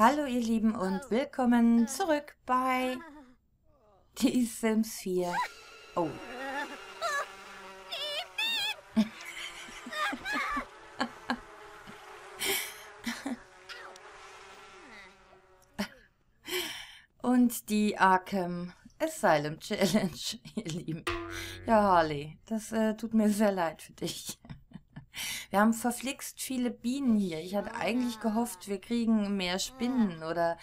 Hallo ihr Lieben und willkommen zurück bei The Sims 4. Oh. Und die Arkham Asylum Challenge, ihr Lieben. Ja, Harley, das tut mir sehr leid für dich. Wir haben verflixt viele Bienen hier. Ich hatte eigentlich gehofft, wir kriegen mehr Spinnen oder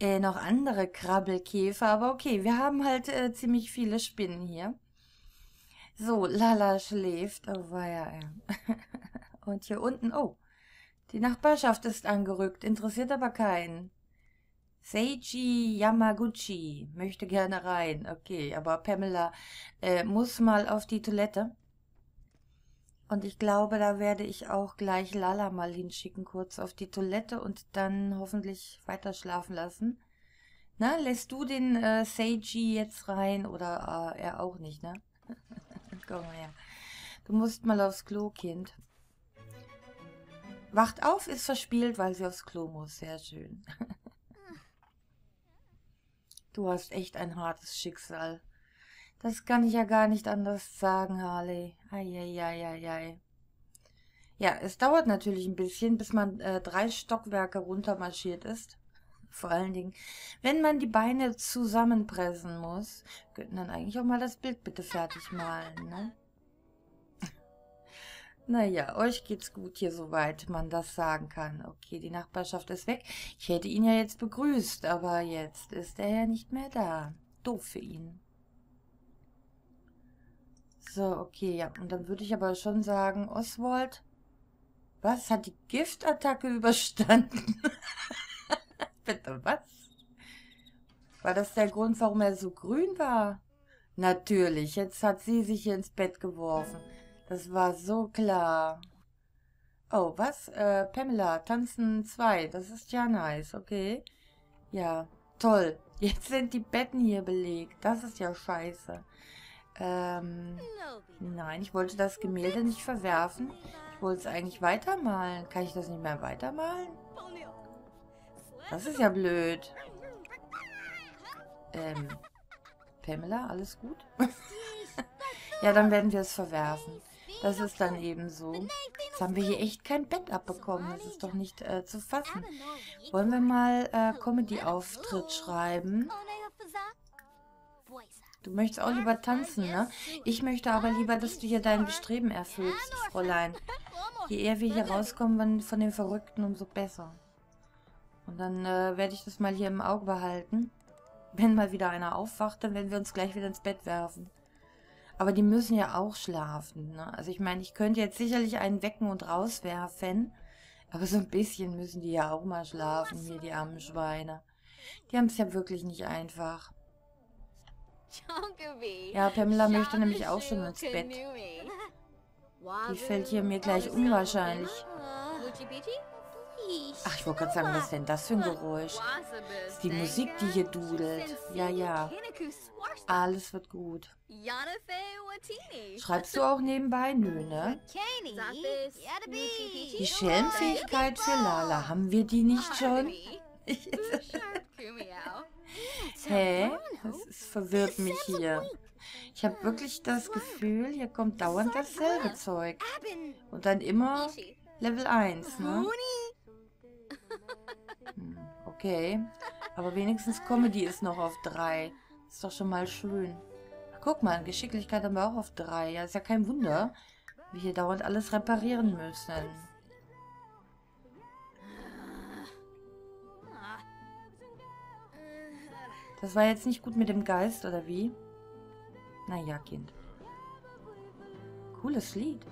noch andere Krabbelkäfer. Aber okay, wir haben halt ziemlich viele Spinnen hier. So, Lala schläft. Oh, war ja. Und hier unten, oh, die Nachbarschaft ist angerückt. Interessiert aber keinen. Seiji Yamaguchi möchte gerne rein. Okay, aber Pamela muss mal auf die Toilette. Und ich glaube, da werde ich auch gleich Lala mal hinschicken, kurz auf die Toilette und dann hoffentlich weiter schlafen lassen. Na, lässt du den Seiji jetzt rein oder er auch nicht, ne? Komm mal her. Du musst mal aufs Klo, Kind. Wacht auf, ist verspielt, weil sie aufs Klo muss. Sehr schön. Du hast echt ein hartes Schicksal. Das kann ich ja gar nicht anders sagen, Harley. Eieieiei. Ja, es dauert natürlich ein bisschen, bis man 3 Stockwerke runtermarschiert ist. Vor allen Dingen, wenn man die Beine zusammenpressen muss. Wir könnten dann eigentlich auch mal das Bild bitte fertig malen, ne? Naja, euch geht's gut hier, soweit man das sagen kann. Okay, die Nachbarschaft ist weg. Ich hätte ihn ja jetzt begrüßt, aber jetzt ist er ja nicht mehr da. Doof für ihn. So, okay, ja. Und dann würde ich aber schon sagen, Oswald, was? Hat die Giftattacke überstanden? Bitte, was? War das der Grund, warum er so grün war? Natürlich, jetzt hat sie sich hier ins Bett geworfen. Das war so klar. Oh, was? Pamela, tanzen 2. Das ist ja nice, okay. Ja, toll. Jetzt sind die Betten hier belegt. Das ist ja scheiße. Nein, ich wollte das Gemälde nicht verwerfen. Ich wollte es eigentlich weitermalen. Kann ich das nicht mehr weitermalen? Das ist ja blöd. Pamela, alles gut? Ja, dann werden wir es verwerfen. Das ist dann eben so. Jetzt haben wir hier echt kein Bett abbekommen. Das ist doch nicht zu fassen. Wollen wir mal Comedy-Auftritt schreiben? Du möchtest auch lieber tanzen, ne? Ich möchte aber lieber, dass du hier dein Bestreben erfüllst, Fräulein. Je eher wir hier rauskommen von den Verrückten, umso besser. Und dann werde ich das mal hier im Auge behalten. Wenn mal wieder einer aufwacht, dann werden wir uns gleich wieder ins Bett werfen. Aber die müssen ja auch schlafen, ne? Also ich meine, ich könnte jetzt sicherlich einen wecken und rauswerfen. Aber so ein bisschen müssen die ja auch mal schlafen, hier die armen Schweine. Die haben es ja wirklich nicht einfach. Ja, Pamela möchte nämlich auch schon ins Bett. Die fällt hier mir gleich unwahrscheinlich. Ach, ich wollte gerade sagen, was ist denn das für ein Geräusch? Das ist die Musik, die hier dudelt. Ja, ja. Alles wird gut. Schreibst du auch nebenbei? Nö, ne? Die Schelmfähigkeit für Lala, haben wir die nicht schon? Hä? Das verwirrt mich hier. Ich habe wirklich das Gefühl, hier kommt dauernd dasselbe Zeug. Und dann immer Level 1, ne? Okay. Aber wenigstens Comedy ist noch auf 3. Ist doch schon mal schön. Ach, guck mal, Geschicklichkeit haben wir auch auf 3. Ja, ist ja kein Wunder, wir hier dauernd alles reparieren müssen. Das war jetzt nicht gut mit dem Geist, oder wie? Naja, Kind. Cooles Lied.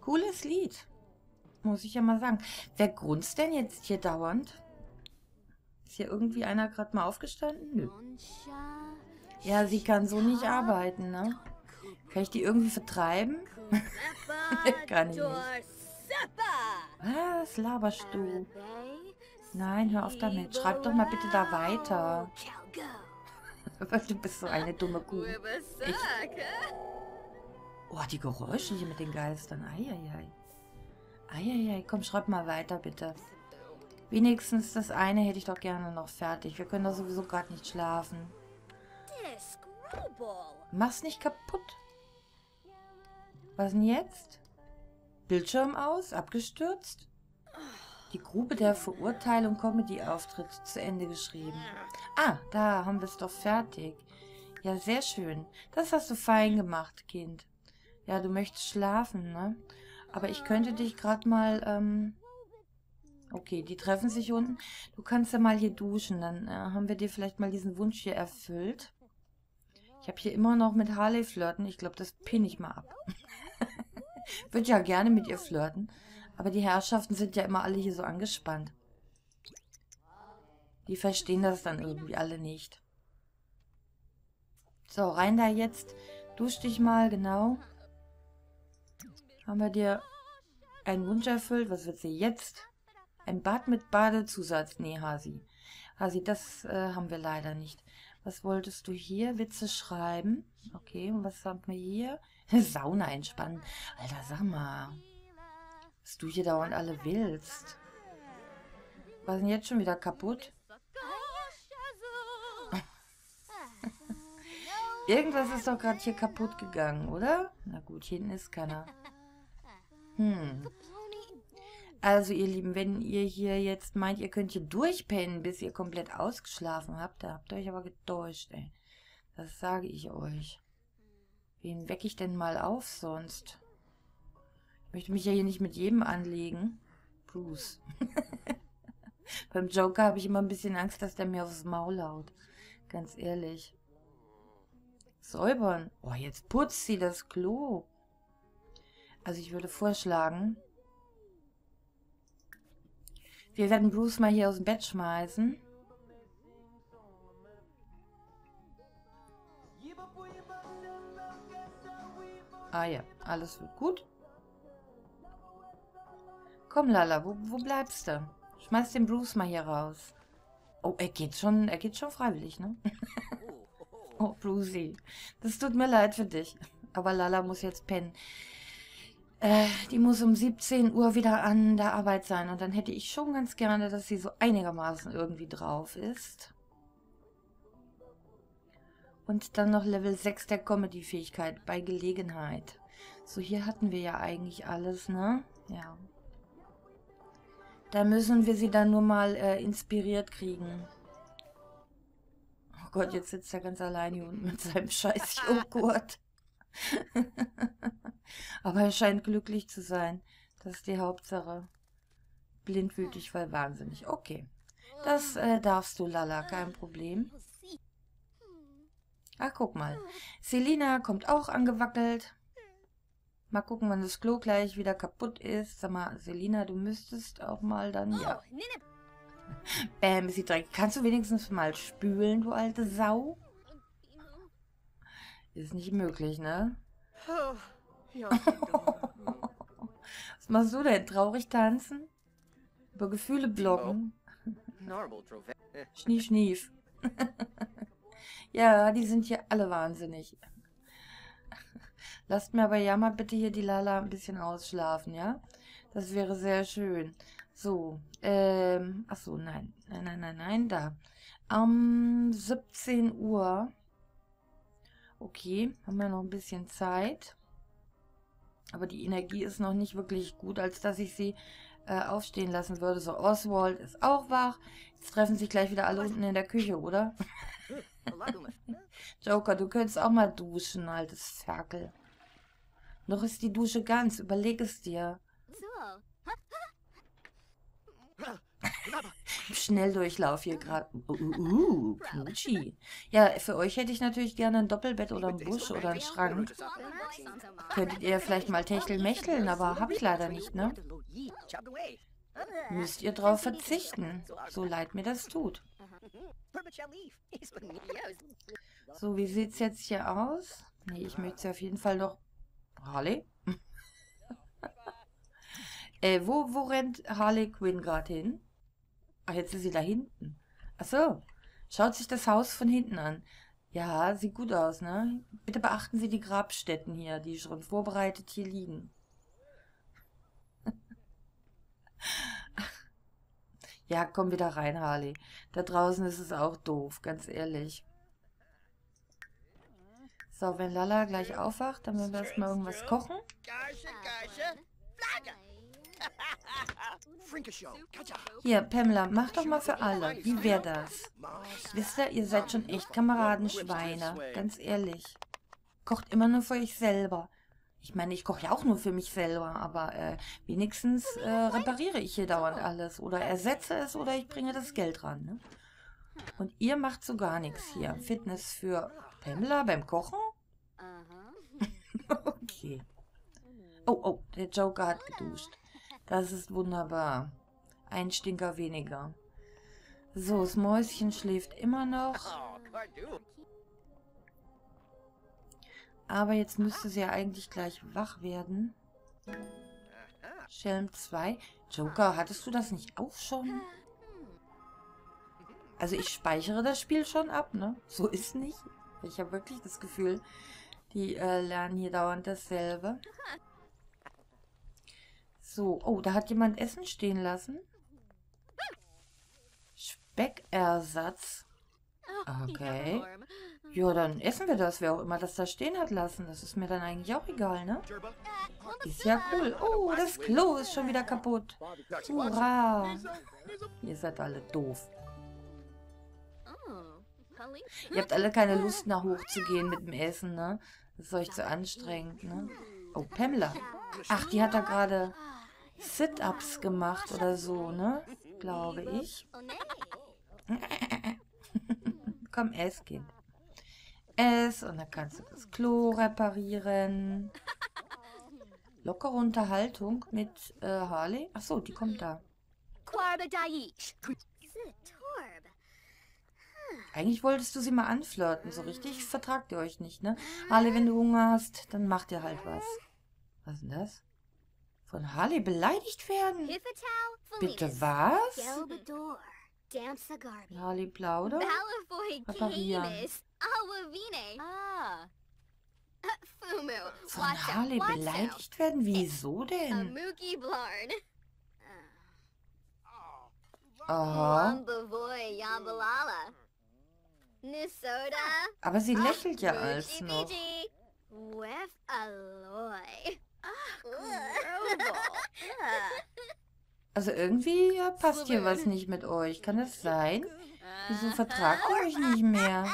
Cooles Lied. Muss ich ja mal sagen. Wer grunzt denn jetzt hier dauernd? Ist hier irgendwie einer gerade mal aufgestanden? Nö. Ja, sie kann so nicht arbeiten, ne? Kann ich die irgendwie vertreiben? Kann ich nicht. Was laberst du? Nein, hör auf damit. Schreib doch mal bitte da weiter. Du bist so eine dumme Kuh. Oh, die Geräusche hier mit den Geistern. Eieiei. Eieiei, komm, schreib mal weiter, bitte. Wenigstens das eine hätte ich doch gerne noch fertig. Wir können doch sowieso gerade nicht schlafen. Mach's nicht kaputt. Was denn jetzt? Bildschirm aus? Abgestürzt? Die Grube der Verurteilung, Comedy-Auftritt zu Ende geschrieben. Ah, da haben wir es doch fertig. Ja, sehr schön. Das hast du fein gemacht, Kind. Ja, du möchtest schlafen, ne? Aber ich könnte dich gerade mal... okay, die treffen sich unten. Du kannst ja mal hier duschen. Dann haben wir dir vielleicht mal diesen Wunsch hier erfüllt. Ich habe hier immer noch mit Harley flirten. Ich glaube, das pinne ich mal ab. Würde ja gerne mit ihr flirten. Aber die Herrschaften sind ja immer alle hier so angespannt. Die verstehen das dann irgendwie alle nicht. So, rein da jetzt. Dusch dich mal, genau. Haben wir dir einen Wunsch erfüllt? Was wird sie jetzt? Ein Bad mit Badezusatz? Nee, Hasi. Hasi, das haben wir leider nicht. Was wolltest du hier? Witze schreiben. Okay, und was haben wir hier? Sauna entspannen. Alter, sag mal. Was du hier dauernd alle willst. Was ist denn jetzt schon wieder kaputt? Irgendwas ist doch gerade hier kaputt gegangen, oder? Na gut, hier hinten ist keiner. Also ihr Lieben, wenn ihr hier jetzt meint, ihr könnt hier durchpennen, bis ihr komplett ausgeschlafen habt, da habt ihr euch aber getäuscht, ey. Das sage ich euch. Wen wecke ich denn mal auf sonst? Ich möchte mich ja hier nicht mit jedem anlegen. Bruce. Beim Joker habe ich immer ein bisschen Angst, dass der mir aufs Maul haut. Ganz ehrlich. Säubern. Oh, jetzt putzt sie das Klo. Also ich würde vorschlagen, wir werden Bruce mal hier aus dem Bett schmeißen. Ah ja, alles wird gut. Komm Lala, wo bleibst du? Schmeiß den Bruce mal hier raus. Oh, er geht schon freiwillig, ne? Oh, Brucey, das tut mir leid für dich. Aber Lala muss jetzt pennen. Die muss um 17 Uhr wieder an der Arbeit sein. Und dann hätte ich schon ganz gerne, dass sie so einigermaßen irgendwie drauf ist. Und dann noch Level 6 der Comedy-Fähigkeit bei Gelegenheit. So, hier hatten wir ja eigentlich alles, ne? Ja. Da müssen wir sie dann nur mal inspiriert kriegen. Oh Gott, jetzt sitzt er ganz allein hier unten mit seinem scheiß Joghurt. Aber er scheint glücklich zu sein. Das ist die Hauptsache. Blindwütig, weil wahnsinnig. Okay, das darfst du, Lala, kein Problem. Ach, guck mal. Selina kommt auch angewackelt. Mal gucken, wann das Klo gleich wieder kaputt ist. Sag mal, Selina, du müsstest auch mal dann... Ja. Bäm, ist sie dreckig. Kannst du wenigstens mal spülen, du alte Sau? Ist nicht möglich, ne? Was machst du denn? Traurig tanzen? Über Gefühle blocken? Schnief, schnief. Ja, die sind hier alle wahnsinnig. Lasst mir aber ja mal bitte hier die Lala ein bisschen ausschlafen, ja? Das wäre sehr schön. So, achso, nein. Nein, nein, nein, nein, da. Am 17 Uhr. Okay, haben wir noch ein bisschen Zeit. Aber die Energie ist noch nicht wirklich gut, als dass ich sie aufstehen lassen würde. So, Oswald ist auch wach. Jetzt treffen sich gleich wieder alle unten in der Küche, oder? Joker, du könntest auch mal duschen, altes Ferkel. Noch ist die Dusche ganz, überleg es dir. Schnelldurchlauf hier gerade. Knutschi. Ja, für euch hätte ich natürlich gerne ein Doppelbett oder einen Busch oder einen Schrank. Könntet ihr vielleicht mal techtelmechteln, aber habe ich leider nicht, ne? Müsst ihr drauf verzichten. So leid mir das tut. So, wie sieht's jetzt hier aus? Nee, ich möchte sie auf jeden Fall noch... Harley? Wo rennt Harley Quinn gerade hin? Ach, jetzt ist sie da hinten. Ach so, schaut sich das Haus von hinten an. Ja, sieht gut aus, ne? Bitte beachten Sie die Grabstätten hier, die schon vorbereitet hier liegen. Ja, komm wieder rein, Harley. Da draußen ist es auch doof, ganz ehrlich. So, wenn Lala gleich aufwacht, dann werden wir erstmal irgendwas kochen. Hier, Pamela, mach doch mal für alle. Wie wäre das? Wisst ihr, ihr seid schon echt Kameradenschweine. Ganz ehrlich. Kocht immer nur für euch selber. Ich meine, ich koche ja auch nur für mich selber, aber wenigstens repariere ich hier dauernd alles. Oder ersetze es oder ich bringe das Geld ran. Ne? Und ihr macht so gar nichts hier. Fitness für Pamela beim Kochen? Okay. Oh, oh, der Joker hat geduscht. Das ist wunderbar. Ein Stinker weniger. So, das Mäuschen schläft immer noch. Aber jetzt müsste sie ja eigentlich gleich wach werden. Schelm 2. Joker, hattest du das nicht auch schon? Also ich speichere das Spiel schon ab, ne? So ist nicht. Ich habe wirklich das Gefühl, die lernen hier dauernd dasselbe. So, oh, da hat jemand Essen stehen lassen. Speckersatz. Okay. Ja, dann essen wir das, wer auch immer das da stehen hat lassen. Das ist mir dann eigentlich auch egal, ne? Ist ja cool. Oh, das Klo ist schon wieder kaputt. Hurra. Ihr seid alle doof. Ihr habt alle keine Lust, nach hoch zu gehen mit dem Essen, ne? Das ist euch zu anstrengend, ne? Oh, Pamela. Ach, die hat da gerade Sit-Ups gemacht oder so, ne? Glaube ich. Komm, ess, Kind. Ess und dann kannst du das Klo reparieren. Lockere Unterhaltung mit Harley. Ach so, die kommt da. Eigentlich wolltest du sie mal anflirten, so richtig vertragt ihr euch nicht, ne? Harley, wenn du Hunger hast, dann mach dir halt was. Was ist denn das? Von Harley beleidigt werden? Bitte was? Harley plaudern? Reparieren. Von Harley beleidigt werden? Wieso denn? Aha. Aber sie lächelt ja als noch. Also irgendwie passt hier was nicht mit euch. Kann das sein? Wieso vertragt ihr euch nicht mehr?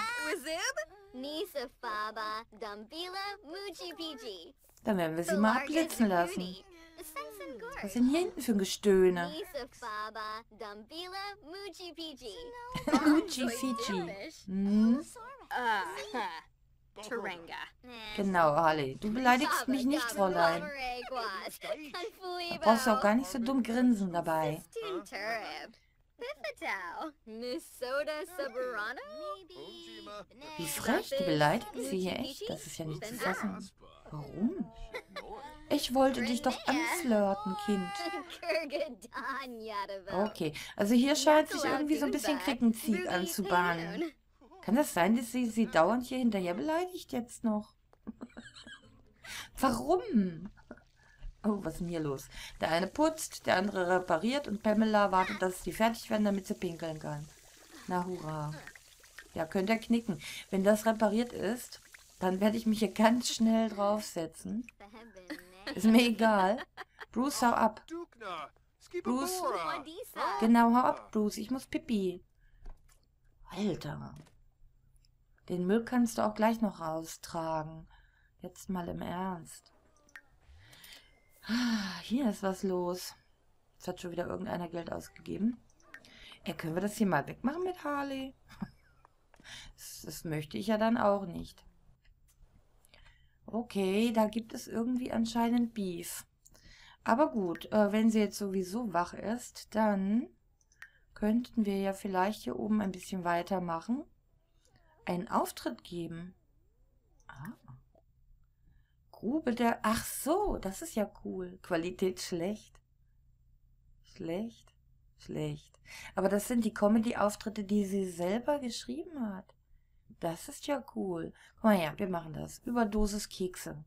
Dann werden wir sie mal abblitzen lassen. Was ist denn hier hinten für ein Gestöhne? Muji Fiji. Hm? Genau, Harley. Du beleidigst mich nicht, Fräulein. Da brauchst du auch gar nicht so dumm grinsen dabei. Wie frech, du beleidigst sie hier echt. Das ist ja nicht zu fassen. Warum? Ich wollte dich doch anflirten, Kind. Okay, also hier scheint sich irgendwie so ein bisschen Krickenzieg anzubahnen. Kann das sein, dass sie dauernd hier hinterher beleidigt jetzt noch? Warum? Oh, was ist denn hier los? Der eine putzt, der andere repariert und Pamela wartet, dass sie fertig werden, damit sie pinkeln kann. Na hurra. Ja, könnt ihr knicken. Wenn das repariert ist, dann werde ich mich hier ganz schnell draufsetzen. Ist mir egal. Bruce, hau ab. Bruce. Genau, hau ab, Bruce. Ich muss pipi. Alter. Den Müll kannst du auch gleich noch raustragen. Jetzt mal im Ernst. Hier ist was los. Jetzt hat schon wieder irgendeiner Geld ausgegeben. Ja, können wir das hier mal wegmachen mit Harley? Das möchte ich ja dann auch nicht. Okay, da gibt es irgendwie anscheinend Beef. Aber gut, wenn sie jetzt sowieso wach ist, dann könnten wir ja vielleicht hier oben ein bisschen weitermachen. Einen Auftritt geben. Ah. Grube der... Ach so, das ist ja cool. Qualität schlecht. Schlecht. Schlecht. Aber das sind die Comedy-Auftritte, die sie selber geschrieben hat. Das ist ja cool. Guck mal her, wir machen das. Überdosis Kekse.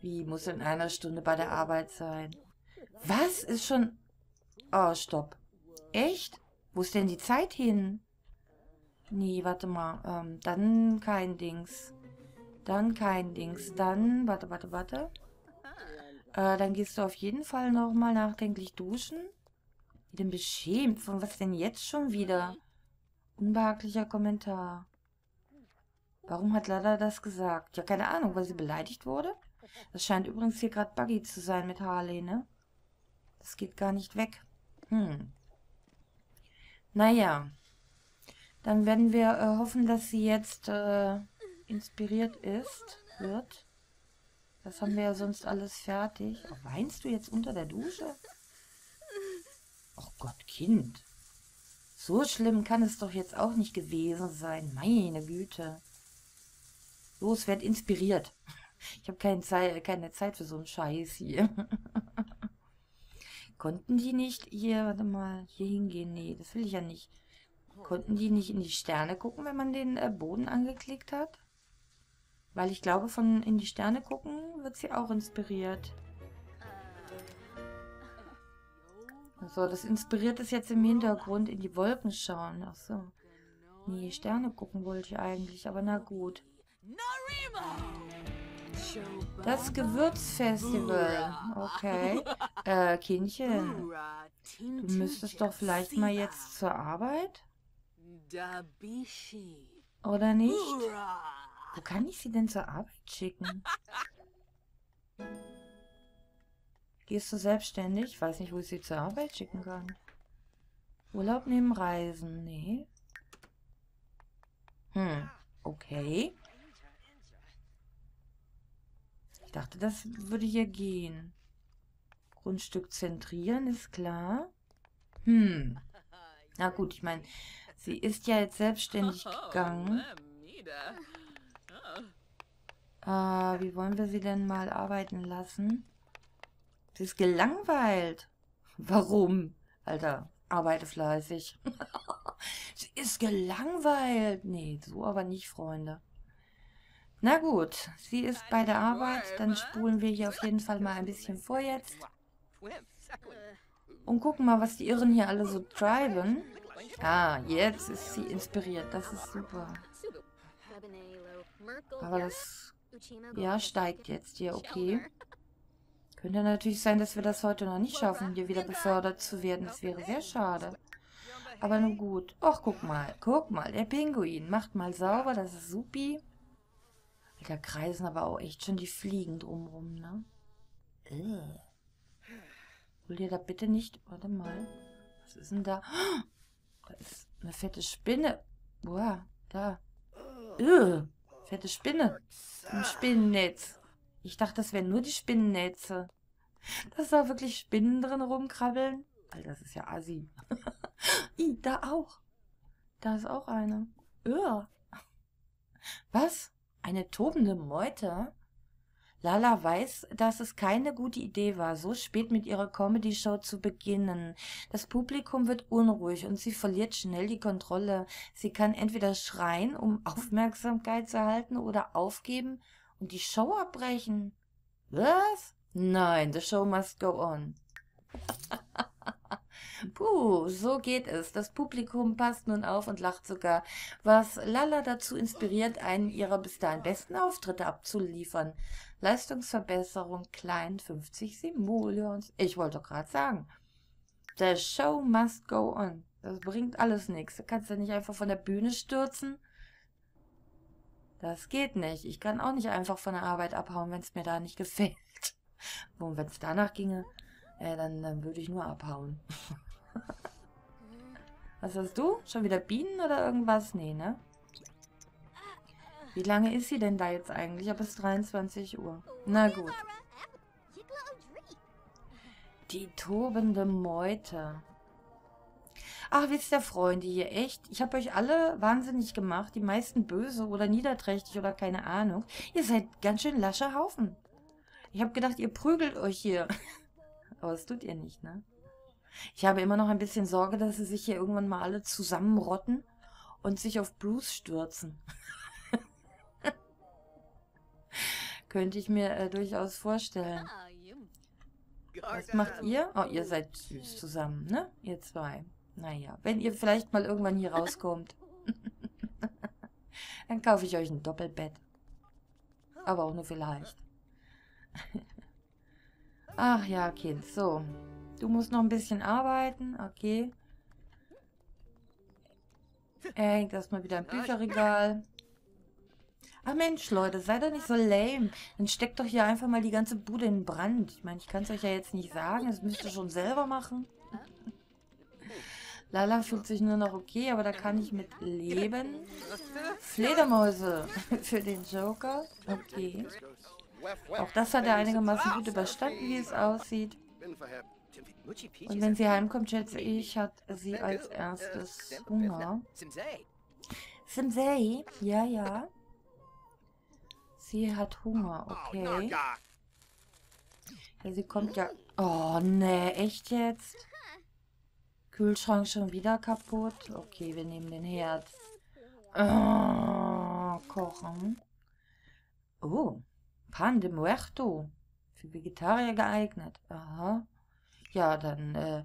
Wie, muss in einer Stunde bei der Arbeit sein? Was? Ist schon... Oh, stopp. Echt? Wo ist denn die Zeit hin? Nee, warte mal. Dann kein Dings. Dann kein Dings. Dann... Warte. Dann gehst du auf jeden Fall nochmal nachdenklich duschen. Wie denn beschämt? Von was denn jetzt schon wieder? Unbehaglicher Kommentar. Warum hat Lada das gesagt? Ja, keine Ahnung, weil sie beleidigt wurde. Das scheint übrigens hier gerade buggy zu sein mit Harley, ne? Das geht gar nicht weg. Naja. Dann werden wir hoffen, dass sie jetzt inspiriert ist, wird. Das haben wir ja sonst alles fertig. Oh, weinst du jetzt unter der Dusche? Oh Gott, Kind. So schlimm kann es doch jetzt auch nicht gewesen sein. Meine Güte. Los, werd inspiriert. Ich habe keine Zeit für so einen Scheiß hier. Konnten die nicht hier, warte mal, hier hingehen? Nee, das will ich ja nicht. Konnten die nicht in die Sterne gucken, wenn man den Boden angeklickt hat? Weil ich glaube, von in die Sterne gucken wird sie auch inspiriert. So, das inspiriert ist jetzt im Hintergrund, in die Wolken schauen. Ach so. Nee, Sterne gucken wollte ich eigentlich, aber na gut. Das Gewürzfestival. Okay. Kindchen, du müsstest doch vielleicht mal jetzt zur Arbeit? Oder nicht? Wo kann ich sie denn zur Arbeit schicken? Gehst du selbstständig? Ich weiß nicht, wo ich sie zur Arbeit schicken kann. Urlaub neben Reisen? Nee. Okay. Ich dachte, das würde hier gehen. Grundstück zentrieren, ist klar. Na gut, ich meine, sie ist ja jetzt selbstständig gegangen. Wie wollen wir sie denn mal arbeiten lassen? Sie ist gelangweilt. Warum? Alter, arbeite fleißig. Sie ist gelangweilt. Nee, so aber nicht, Freunde. Na gut, sie ist bei der Arbeit. Dann spulen wir hier auf jeden Fall mal ein bisschen vor jetzt. Und gucken mal, was die Irren hier alle so treiben. Ah, jetzt ist sie inspiriert. Das ist super. Aber das... Ja, steigt jetzt hier, okay. Könnte natürlich sein, dass wir das heute noch nicht schaffen, hier wieder befördert zu werden. Das wäre sehr schade. Aber nun gut. Och, guck mal, der Pinguin macht mal sauber, das ist supi. Da kreisen aber auch echt schon die Fliegen drumrum, ne? Hol dir da bitte nicht... Warte mal. Was ist denn da? Oh, da ist eine fette Spinne. Boah, da. Fette Spinne. Ein Spinnennetz. Ich dachte, das wären nur die Spinnennetze. Dass da wirklich Spinnen drin rumkrabbeln. Alter, das ist ja assi. Ih, da auch. Da ist auch eine. Was? Eine tobende Meute? Lala weiß, dass es keine gute Idee war, so spät mit ihrer Comedy-Show zu beginnen. Das Publikum wird unruhig und sie verliert schnell die Kontrolle. Sie kann entweder schreien, um Aufmerksamkeit zu erhalten, oder aufgeben und die Show abbrechen. Was? Nein, the show must go on. Puh, so geht es. Das Publikum passt nun auf und lacht sogar, was Lala dazu inspiriert, einen ihrer bis dahin besten Auftritte abzuliefern. Leistungsverbesserung klein 50 Simoleons. Ich wollte doch gerade sagen, the show must go on. Das bringt alles nichts. Du kannst ja nicht einfach von der Bühne stürzen. Das geht nicht. Ich kann auch nicht einfach von der Arbeit abhauen, wenn es mir da nicht gefällt. Und wenn es danach ginge... dann würde ich nur abhauen. Was hast du? Schon wieder Bienen oder irgendwas? Nee, ne? Wie lange ist sie denn da jetzt eigentlich? Ja, bis 23 Uhr. Na gut. Die tobende Meute. Ach, wisst ihr, Freunde hier, echt? Ich habe euch alle wahnsinnig gemacht. Die meisten böse oder niederträchtig oder keine Ahnung. Ihr seid ganz schön lascher Haufen. Ich habe gedacht, ihr prügelt euch hier. Aber das tut ihr nicht, ne? Ich habe immer noch ein bisschen Sorge, dass sie sich hier irgendwann mal alle zusammenrotten und sich auf Bruce stürzen. Könnte ich mir durchaus vorstellen. Was macht ihr? Oh, ihr seid süß zusammen, ne? Ihr zwei. Naja, wenn ihr vielleicht mal irgendwann hier rauskommt, dann kaufe ich euch ein Doppelbett. Aber auch nur vielleicht. Ach ja, Kind, so. Du musst noch ein bisschen arbeiten, okay. Er hängt erstmal wieder im Bücherregal. Ach Mensch, Leute, seid doch nicht so lame. Dann steckt doch hier einfach mal die ganze Bude in Brand. Ich meine, ich kann es euch ja jetzt nicht sagen. Das müsst ihr schon selber machen. Lala fühlt sich nur noch okay, aber da kann ich mit leben. Fledermäuse für den Joker. Okay. Auch das hat er einigermaßen gut überstanden, wie es aussieht. Und wenn sie heimkommt, schätze ich, hat sie als erstes Hunger. Simsei? Ja, ja. Sie hat Hunger, okay. Ja, sie kommt ja... Oh, ne, echt jetzt? Kühlschrank schon wieder kaputt? Okay, wir nehmen den Herd. Oh, kochen. Oh, Pan de Muerto. Für Vegetarier geeignet. Aha. Ja, dann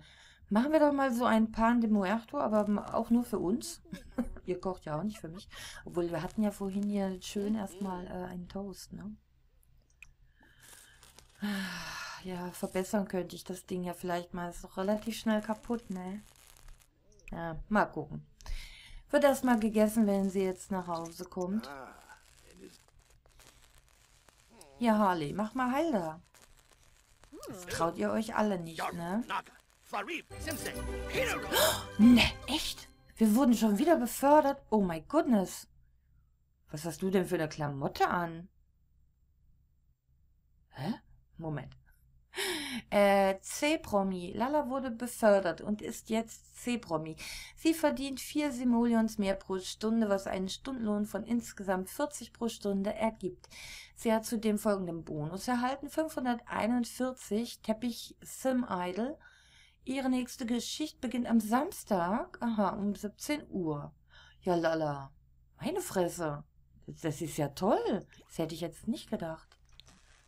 machen wir doch mal so ein Pan de Muerto, aber auch nur für uns. Ihr kocht ja auch nicht für mich. Obwohl, wir hatten ja vorhin hier schön erstmal einen Toast, ne? Ja, verbessern könnte ich das Ding ja vielleicht mal. Ist doch relativ schnell kaputt, ne? Ja, mal gucken. Wird erstmal gegessen, wenn sie jetzt nach Hause kommt. Ja, Harley, mach mal heil da. Das traut ihr euch alle nicht, ne? Ne, echt? Wir wurden schon wieder befördert? Oh my goodness. Was hast du denn für eine Klamotte an? Hä? Moment. C-Promi. Lala wurde befördert und ist jetzt C-Promi. Sie verdient 4 Simoleons mehr pro Stunde, was einen Stundenlohn von insgesamt 40 pro Stunde ergibt. Sie hat zudem folgenden Bonus erhalten. 541 Teppich Sim Idol. Ihre nächste Geschichte beginnt am Samstag. Aha, um 17 Uhr. Ja, Lala. Meine Fresse. Das ist ja toll. Das hätte ich jetzt nicht gedacht.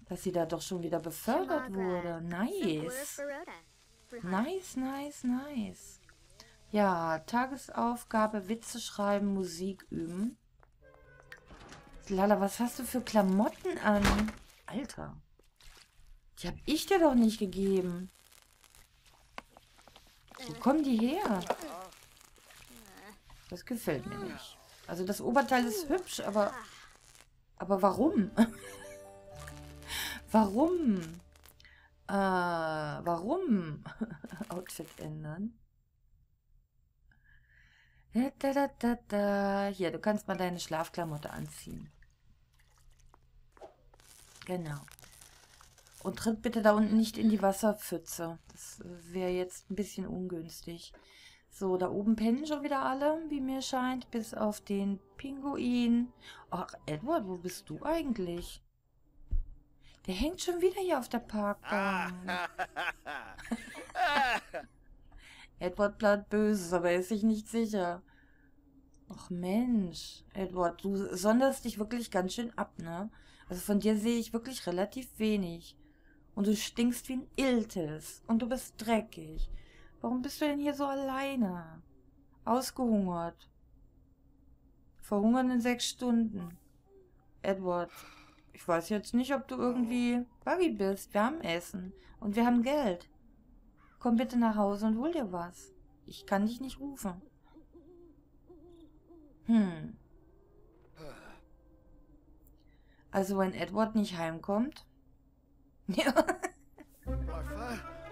Dass sie da doch schon wieder befördert wurde. Nice. Nice, nice, nice. Ja, Tagesaufgabe, Witze schreiben, Musik üben. Lala, was hast du für Klamotten an? Alter. Die hab ich dir doch nicht gegeben. Wo kommen die her? Das gefällt mir nicht. Also das Oberteil ist hübsch, aber warum? Warum? Warum? Outfit ändern. Hier, du kannst mal deine Schlafklamotte anziehen. Genau. Und tritt bitte da unten nicht in die Wasserpfütze. Das wäre jetzt ein bisschen ungünstig. So, da oben pennen schon wieder alle, wie mir scheint, bis auf den Pinguin. Ach, Edward, wo bist du eigentlich? Der hängt schon wieder hier auf der Parkbank. Edward plant Böses, aber er ist sich nicht sicher. Ach Mensch, Edward, du sonderst dich wirklich ganz schön ab, ne? Also von dir sehe ich wirklich relativ wenig. Und du stinkst wie ein Iltis. Und du bist dreckig. Warum bist du denn hier so alleine? Ausgehungert. Verhungern in 6 Stunden. Edward... Ich weiß jetzt nicht, ob du irgendwie Buggy bist. Wir haben Essen. Und wir haben Geld. Komm bitte nach Hause und hol dir was. Ich kann dich nicht rufen. Hm. Also wenn Edward nicht heimkommt. Ja.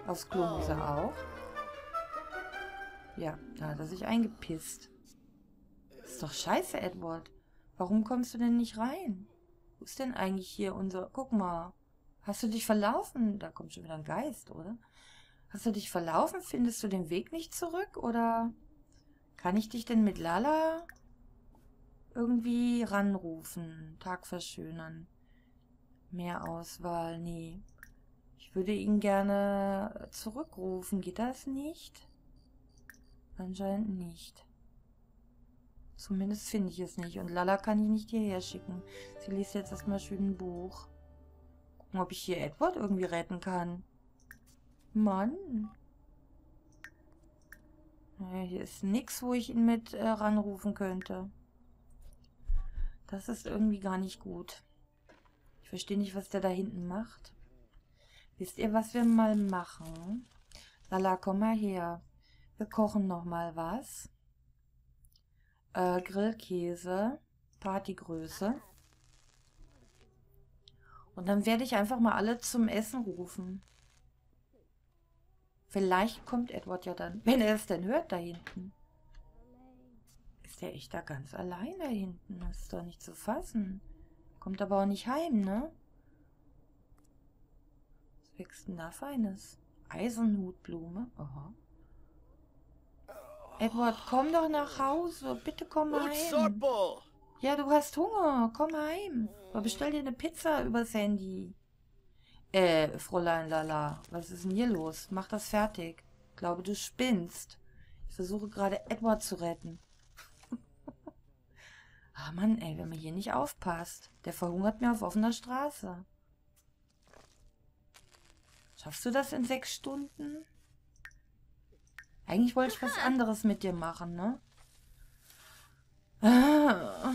Aufs Klo muss er auch. Ja, da hat er sich eingepisst. Ist doch scheiße, Edward. Warum kommst du denn nicht rein? Wo ist denn eigentlich hier unser... Guck mal. Hast du dich verlaufen? Da kommt schon wieder ein Geist, oder? Hast du dich verlaufen? Findest du den Weg nicht zurück? Oder kann ich dich denn mit Lala irgendwie ranrufen? Tag verschönern. Mehr Auswahl? Nee. Ich würde ihn gerne zurückrufen. Geht das nicht? Anscheinend nicht. Zumindest finde ich es nicht. Und Lala kann ich nicht hierher schicken. Sie liest jetzt erstmal schön ein Buch. Gucken, ob ich hier Edward irgendwie retten kann. Mann. Hier ist nichts, wo ich ihn mit ranrufen könnte. Das ist irgendwie gar nicht gut. Ich verstehe nicht, was der da hinten macht. Wisst ihr, was wir mal machen? Lala, komm mal her. Wir kochen noch mal was. Grillkäse. Partygröße. Und dann werde ich einfach mal alle zum Essen rufen. Vielleicht kommt Edward ja dann, wenn er es denn hört, da hinten. Ist der echt da ganz allein da hinten? Das ist doch nicht zu fassen. Kommt aber auch nicht heim, ne? Was wächst denn da Feines? Eisenhutblume, aha. Edward, komm doch nach Hause. Bitte komm heim. Ja, du hast Hunger. Komm heim. Aber bestell dir eine Pizza übers Handy. Fräulein Lala, was ist denn hier los? Mach das fertig. Ich glaube, du spinnst. Ich versuche gerade, Edward zu retten. Ah, Mann, ey, wenn man hier nicht aufpasst. Der verhungert mir auf offener Straße. Schaffst du das in 6 Stunden? Eigentlich wollte ich was anderes mit dir machen, ne? Na,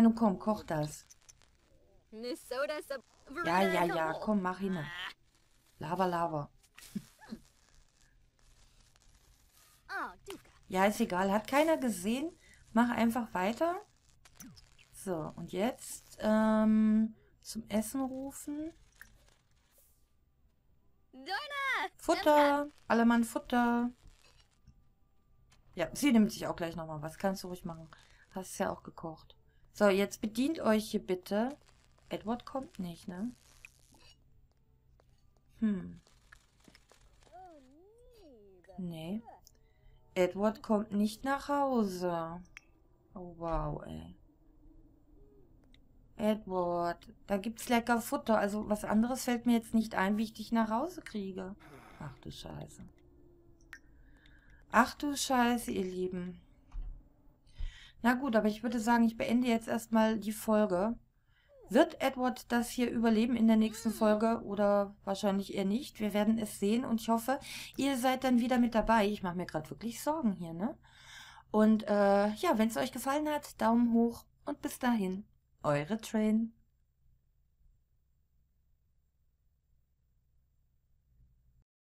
nun komm, koch das. Ja, ja, ja, komm, mach hin. Lava, lava. Ja, ist egal. Hat keiner gesehen. Mach einfach weiter. So, und jetzt zum Essen rufen. Futter. Alle Mann Futter. Ja, sie nimmt sich auch gleich nochmal was. Kannst du ruhig machen. Hast es ja auch gekocht. So, jetzt bedient euch hier bitte. Edward kommt nicht, ne? Hm. Nee. Edward kommt nicht nach Hause. Oh, wow, ey. Edward, da gibt's lecker Futter. Also, was anderes fällt mir jetzt nicht ein, wie ich dich nach Hause kriege. Ach, du Scheiße. Ach, du Scheiße, ihr Lieben. Na gut, aber ich würde sagen, ich beende jetzt erstmal die Folge. Wird Edward das hier überleben in der nächsten Folge oder wahrscheinlich eher nicht? Wir werden es sehen und ich hoffe, ihr seid dann wieder mit dabei. Ich mache mir gerade wirklich Sorgen hier, ne? Und ja, wenn es euch gefallen hat, Daumen hoch und bis dahin, eure Trin.